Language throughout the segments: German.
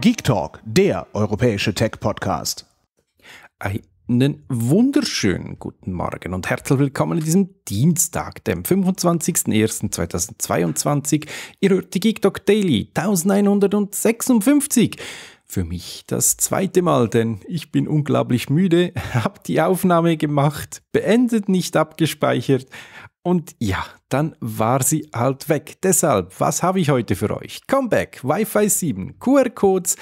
Geek Talk, der europäische Tech-Podcast. Einen wunderschönen guten Morgen und herzlich willkommen an diesem Dienstag, dem 25.01.2022. Ihr hört die Geek Talk Daily 1156. Für mich das zweite Mal, denn ich bin unglaublich müde, habe die Aufnahme gemacht, beendet, nicht abgespeichert. Und ja, dann war sie halt weg. Deshalb, was habe ich heute für euch? Comeback, Wi-Fi 7, QR-Codes,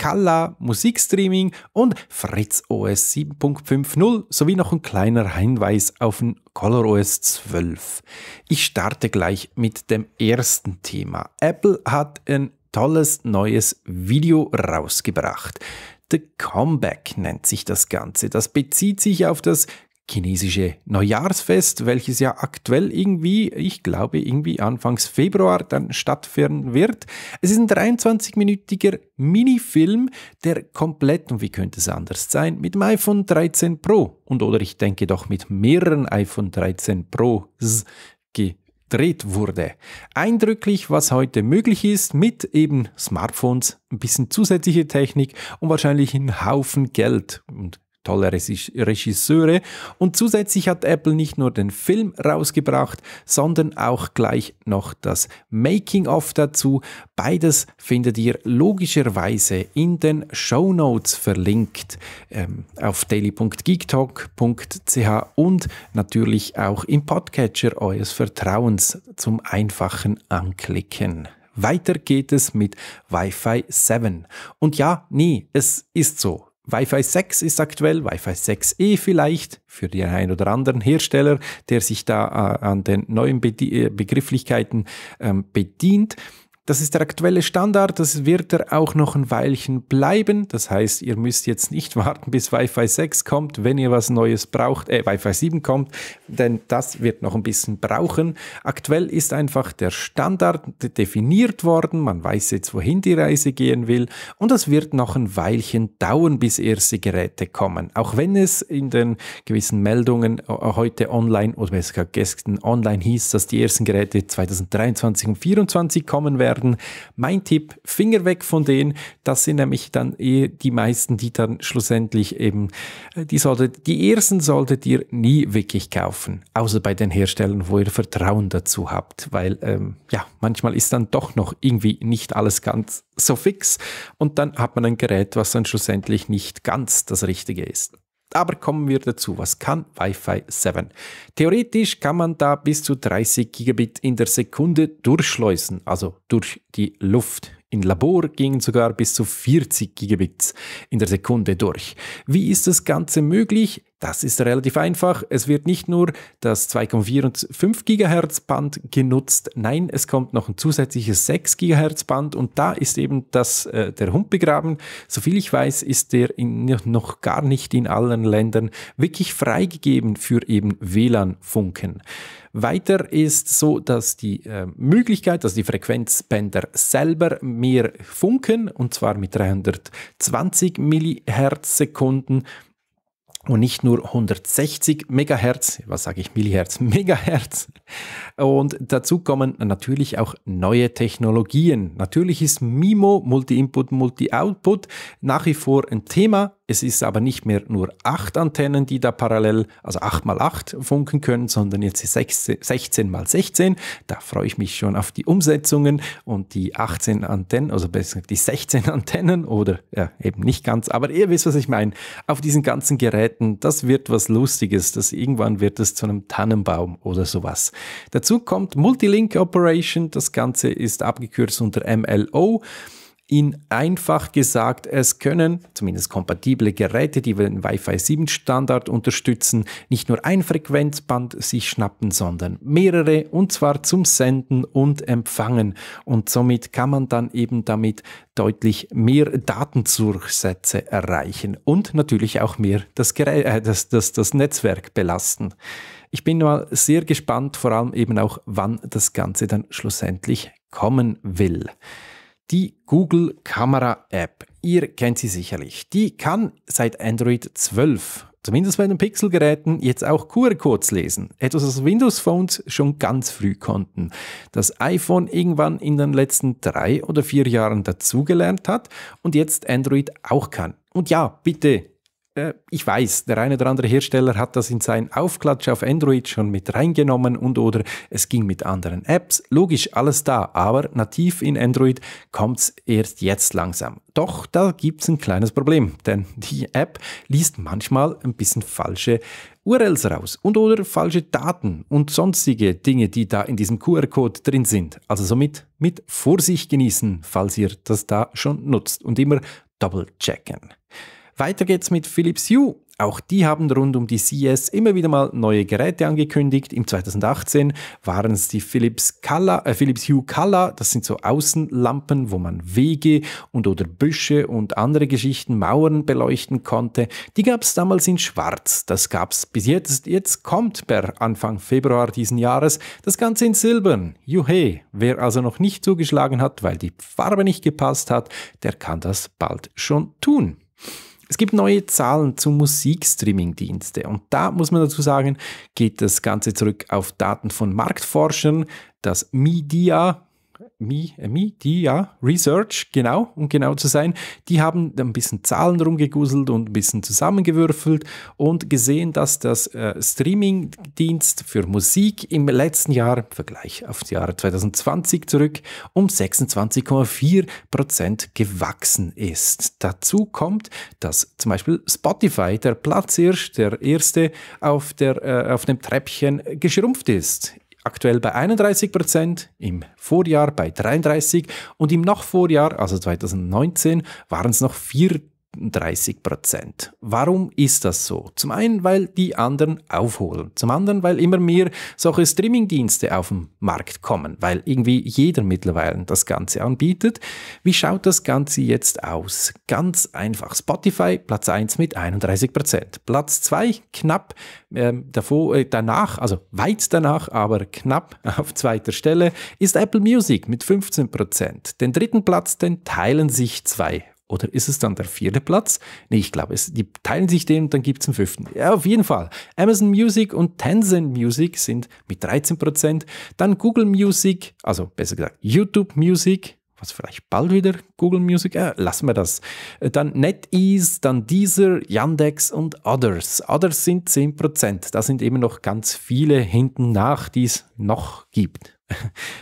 Color, Musikstreaming und Fritz OS 7.50 sowie noch ein kleiner Hinweis auf den Color OS 12. Ich starte gleich mit dem ersten Thema. Apple hat ein tolles neues Video rausgebracht. The Comeback nennt sich das Ganze. Das bezieht sich auf das chinesische Neujahrsfest, welches ja aktuell irgendwie, ich glaube irgendwie Anfangs Februar dann stattfinden wird. Es ist ein 23-minütiger Minifilm, der komplett, und wie könnte es anders sein, mit dem iPhone 13 Pro und oder ich denke doch mit mehreren iPhone 13 Pros gedreht wurde. Eindrücklich, was heute möglich ist, mit eben Smartphones, ein bisschen zusätzliche Technik und wahrscheinlich einen Haufen Geld und tolle Regisseure. Und zusätzlich hat Apple nicht nur den Film rausgebracht, sondern auch gleich noch das Making-of dazu. Beides findet ihr logischerweise in den Shownotes verlinkt auf daily.geektalk.ch und natürlich auch im Podcatcher eures Vertrauens zum einfachen Anklicken. Weiter geht es mit Wi-Fi 7. Und ja, nee, es ist so. Wi-Fi 6 ist aktuell, Wi-Fi 6e vielleicht, für den einen oder anderen Hersteller, der sich da an den neuen Begrifflichkeiten bedient. Das ist der aktuelle Standard, das wird er auch noch ein Weilchen bleiben. Das heißt, ihr müsst jetzt nicht warten, bis Wi-Fi 6 kommt, wenn ihr was Neues braucht, Wi-Fi 7 kommt, denn das wird noch ein bisschen brauchen. Aktuell ist einfach der Standard definiert worden, man weiß jetzt, wohin die Reise gehen will und das wird noch ein Weilchen dauern, bis erste Geräte kommen. Auch wenn es in den gewissen Meldungen heute online oder es gestern online hieß, dass die ersten Geräte 2023 und 2024 kommen werden. Mein Tipp, Finger weg von denen, das sind nämlich dann die meisten, die dann schlussendlich eben, die ersten solltet ihr nie wirklich kaufen, außer bei den Herstellern, wo ihr Vertrauen dazu habt, weil ja, manchmal ist dann doch noch irgendwie nicht alles ganz so fix und dann hat man ein Gerät, was dann schlussendlich nicht ganz das Richtige ist. Aber kommen wir dazu, was kann Wi-Fi 7? Theoretisch kann man da bis zu 30 Gigabit in der Sekunde durchschleusen, also durch die Luft. Im Labor gingen sogar bis zu 40 Gigabits in der Sekunde durch. Wie ist das Ganze möglich? Das ist relativ einfach. Es wird nicht nur das 2,4 und 5 GHz Band genutzt. Nein, es kommt noch ein zusätzliches 6 GHz Band und da ist eben der Hund begraben. Soviel ich weiß, ist der noch gar nicht in allen Ländern wirklich freigegeben für eben WLAN-Funken. Weiter ist so, dass die Möglichkeit, dass die Frequenzbänder selber mehr funken, und zwar mit 320 Millihertz-Sekunden und nicht nur 160 Megahertz, was sage ich, Millihertz, Megahertz. Und dazu kommen natürlich auch neue Technologien. Natürlich ist MIMO, Multi-Input, Multi-Output, nach wie vor ein Thema. Es ist aber nicht mehr nur 8 Antennen, die da parallel, also 8×8 funken können, sondern jetzt 16×16. Da freue ich mich schon auf die Umsetzungen und die 18 Antennen, also besser die 16 Antennen oder ja, eben nicht ganz, aber ihr wisst, was ich meine. Auf diesen ganzen Geräten, das wird was Lustiges, das irgendwann wird es zu einem Tannenbaum oder sowas. Dazu kommt Multilink Operation, das Ganze ist abgekürzt unter MLO. In einfach gesagt, es können zumindest kompatible Geräte, die den Wi-Fi 7 Standard unterstützen, nicht nur ein Frequenzband sich schnappen, sondern mehrere und zwar zum Senden und Empfangen. Und somit kann man dann eben damit deutlich mehr Datendurchsätze erreichen und natürlich auch mehr das Netzwerk belasten. Ich bin mal sehr gespannt, vor allem eben auch, wann das Ganze dann schlussendlich kommen will. Die Google Kamera App, ihr kennt sie sicherlich, die kann seit Android 12 zumindest bei den Pixel-Geräten, jetzt auch QR-Codes lesen. Etwas, was Windows-Phones schon ganz früh konnten. Das iPhone irgendwann in den letzten 3 oder 4 Jahren dazugelernt hat und jetzt Android auch kann. Und ja, bitte, ich weiß, der eine oder andere Hersteller hat das in seinen Aufklatsch auf Android schon mit reingenommen und oder es ging mit anderen Apps. Logisch, alles da, aber nativ in Android kommt es erst jetzt langsam. Doch, da gibt es ein kleines Problem, denn die App liest manchmal ein bisschen falsche URLs raus und oder falsche Daten und sonstige Dinge, die da in diesem QR-Code drin sind. Also somit mit Vorsicht genießen, falls ihr das da schon nutzt und immer double-checken. Weiter geht's mit Philips Hue. Auch die haben rund um die CES immer wieder mal neue Geräte angekündigt. Im 2018 waren es die Philips Hue Color. Das sind so Außenlampen, wo man Wege und oder Büsche und andere Geschichten, Mauern beleuchten konnte. Die gab es damals in Schwarz. Das gab es bis jetzt. Jetzt kommt per Anfang Februar diesen Jahres das Ganze in Silbern. Juhe, wer also noch nicht zugeschlagen hat, weil die Farbe nicht gepasst hat, der kann das bald schon tun. Es gibt neue Zahlen zu Musikstreaming-Diensten und da muss man dazu sagen, geht das Ganze zurück auf Daten von Marktforschern, das Media Research, genau, um genau zu sein, die haben ein bisschen Zahlen rumgegusselt und ein bisschen zusammengewürfelt und gesehen, dass das Streaming-Dienst für Musik im letzten Jahr, im Vergleich auf das Jahr 2020 zurück, um 26,4% gewachsen ist. Dazu kommt, dass zum Beispiel Spotify, der Platzhirsch, der erste auf dem Treppchen geschrumpft ist. Aktuell bei 31%, im Vorjahr bei 33% und im Nachvorjahr, also 2019, waren es noch 34%. Warum ist das so? Zum einen, weil die anderen aufholen. Zum anderen, weil immer mehr solche Streamingdienste auf den Markt kommen, weil irgendwie jeder mittlerweile das Ganze anbietet. Wie schaut das Ganze jetzt aus? Ganz einfach. Spotify, Platz 1 mit 31%. Platz 2 knapp danach, also weit danach, aber knapp auf zweiter Stelle, ist Apple Music mit 15%. Den dritten Platz, den teilen sich zwei. Oder ist es dann der vierte Platz? Nee, ich glaube, die teilen sich den und dann gibt es einen fünften. Ja, auf jeden Fall. Amazon Music und Tencent Music sind mit 13%. Dann Google Music, also besser gesagt YouTube Music, was vielleicht bald wieder Google Music, lassen wir das. Dann NetEase, dann Deezer, Yandex und Others. Others sind 10%. Da sind eben noch ganz viele hinten nach, die es noch gibt,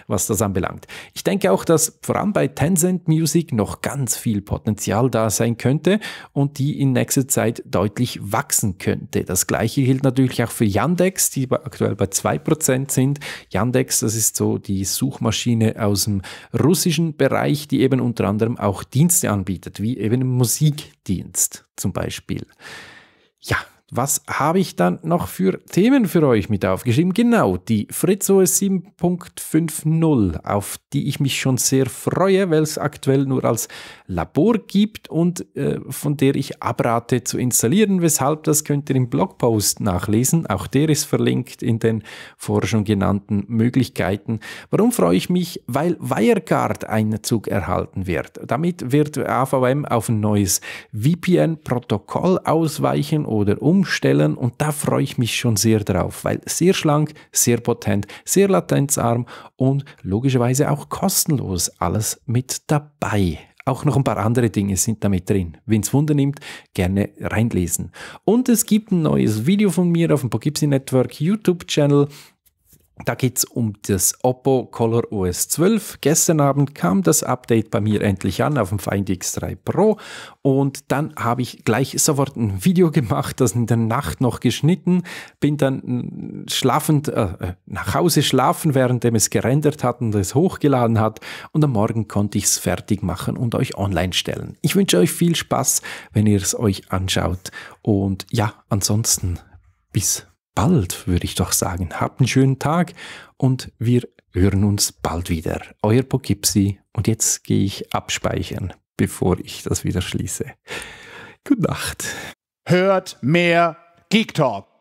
was das anbelangt. Ich denke auch, dass vor allem bei Tencent Music noch ganz viel Potenzial da sein könnte und die in nächster Zeit deutlich wachsen könnte. Das Gleiche gilt natürlich auch für Yandex, die aktuell bei 2% sind. Yandex, das ist so die Suchmaschine aus dem russischen Bereich, die eben unter anderem auch Dienste anbietet, wie eben Musikdienst zum Beispiel. Ja, was habe ich dann noch für Themen für euch mit aufgeschrieben? Genau, die Fritz OS 7.50, auf die ich mich schon sehr freue, weil es aktuell nur als Labor gibt und von der ich abrate zu installieren. Weshalb, das könnt ihr im Blogpost nachlesen. Auch der ist verlinkt in den vorher schon genannten Möglichkeiten. Warum freue ich mich? Weil WireGuard Einzug erhalten wird. Damit wird AVM auf ein neues VPN-Protokoll ausweichen oder umstellen und da freue ich mich schon sehr drauf, weil sehr schlank, sehr potent, sehr latenzarm und logischerweise auch kostenlos alles mit dabei. Auch noch ein paar andere Dinge sind damit drin. Wenn es Wunder nimmt, gerne reinlesen. Und es gibt ein neues Video von mir auf dem Pokipsie Network YouTube-Channel. Da geht es um das Oppo Color OS 12. Gestern Abend kam das Update bei mir endlich an auf dem Find X3 Pro und dann habe ich gleich sofort ein Video gemacht, das in der Nacht noch geschnitten, bin dann schlafend nach Hause schlafen, währenddem es gerendert hat und es hochgeladen hat und am Morgen konnte ich es fertig machen und euch online stellen. Ich wünsche euch viel Spaß, wenn ihr es euch anschaut und ja, ansonsten bis bald, würde ich doch sagen. Habt einen schönen Tag und wir hören uns bald wieder. Euer Pokipsie und jetzt gehe ich abspeichern, bevor ich das wieder schließe. Gute Nacht. Hört mehr Geek Talk.